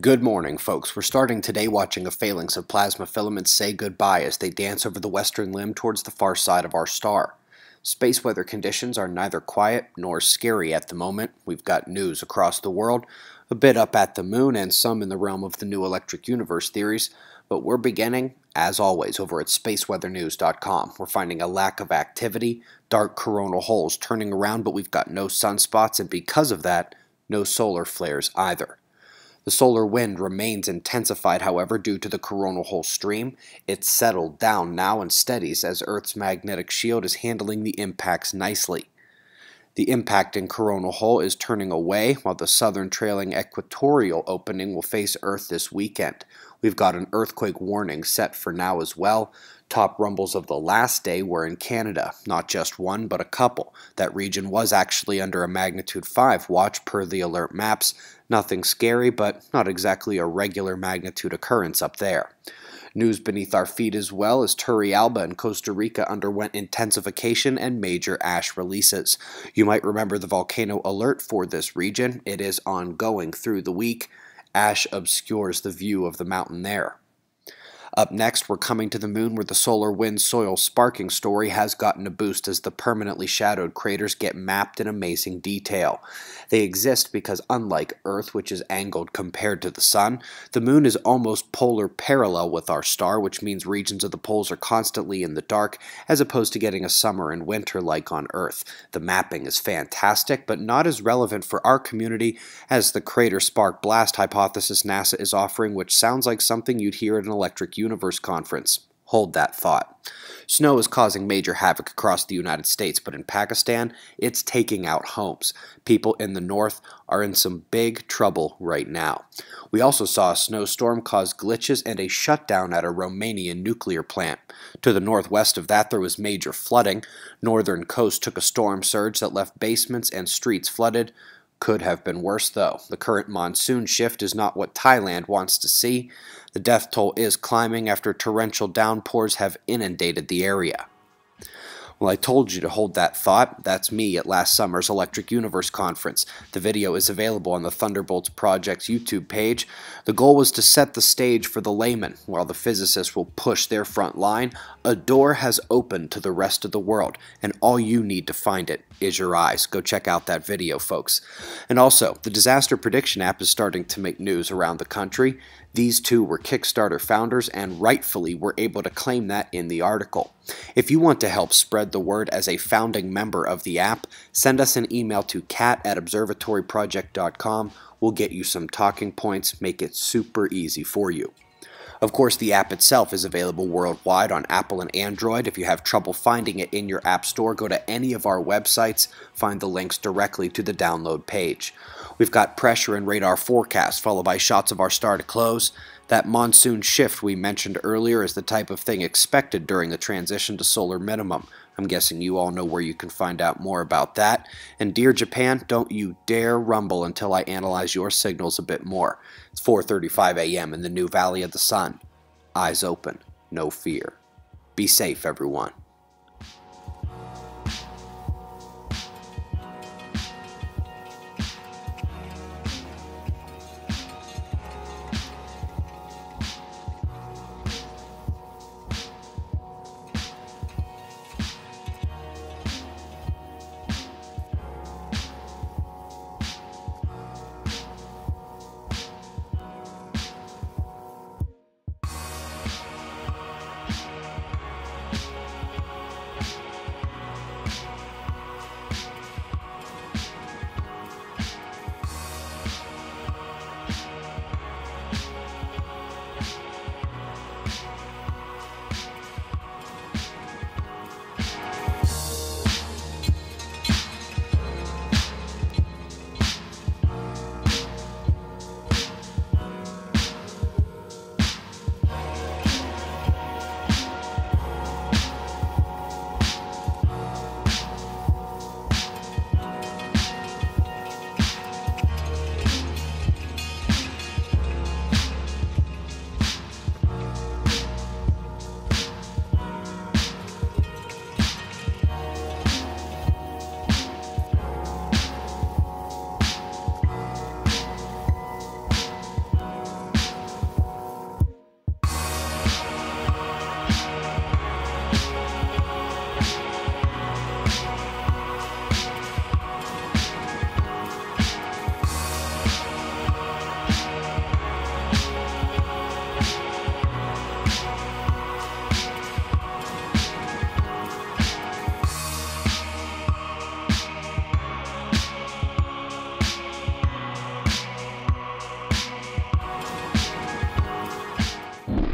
Good morning, folks. We're starting today watching a phalanx of plasma filaments say goodbye as they dance over the western limb towards the far side of our star. Space weather conditions are neither quiet nor scary at the moment. We've got news across the world, a bit up at the moon, and some in the realm of the new electric universe theories, but we're beginning, as always, over at spaceweathernews.com. We're finding a lack of activity, dark coronal holes turning around, but we've got no sunspots, and because of that, no solar flares either. The solar wind remains intensified, however, due to the coronal hole stream. It's settled down now and steadies as Earth's magnetic shield is handling the impacts nicely. The impacting coronal hole is turning away, while the southern trailing equatorial opening will face Earth this weekend. We've got an earthquake warning set for now as well. Top rumbles of the last day were in Canada, not just one, but a couple. That region was actually under a magnitude 5 watch per the alert maps. Nothing scary, but not exactly a regular magnitude occurrence up there. News beneath our feet as well, as Turrialba in Costa Rica underwent intensification and major ash releases. You might remember the volcano alert for this region. It is ongoing through the week. Ash obscures the view of the mountain there. Up next, we're coming to the moon, where the solar wind soil sparking story has gotten a boost as the permanently shadowed craters get mapped in amazing detail. They exist because, unlike Earth, which is angled compared to the sun, the moon is almost polar parallel with our star, which means regions of the poles are constantly in the dark, as opposed to getting a summer and winter like on Earth. The mapping is fantastic, but not as relevant for our community as the crater spark blast hypothesis NASA is offering, which sounds like something you'd hear at an Electric Universe Conference. Hold that thought. Snow is causing major havoc across the United States, but in Pakistan, it's taking out homes. People in the north are in some big trouble right now. We also saw a snowstorm cause glitches and a shutdown at a Romanian nuclear plant. To the northwest of that, there was major flooding. Northern coast took a storm surge that left basements and streets flooded. Could have been worse, though. The current monsoon shift is not what Thailand wants to see. The death toll is climbing after torrential downpours have inundated the area. Well, I told you to hold that thought. That's me at last summer's Electric Universe Conference. The video is available on the Thunderbolts Project's YouTube page. The goal was to set the stage for the layman, while the physicists will push their front line. A door has opened to the rest of the world, and all you need to find it is your eyes. Go check out that video, folks. And also, the Disaster Prediction app is starting to make news around the country. These two were Kickstarter founders and rightfully were able to claim that in the article. If you want to help spread the word as a founding member of the app, send us an email to cat@observatoryproject.com. We'll get you some talking points, make it super easy for you. Of course, the app itself is available worldwide on Apple and Android. If you have trouble finding it in your app store, go to any of our websites, find the links directly to the download page. We've got pressure and radar forecasts, followed by shots of our star to close. That monsoon shift we mentioned earlier is the type of thing expected during the transition to solar minimum. I'm guessing you all know where you can find out more about that. And dear Japan, don't you dare rumble until I analyze your signals a bit more. It's 4:35 a.m. in the new Valley of the Sun. Eyes open, no fear. Be safe, everyone.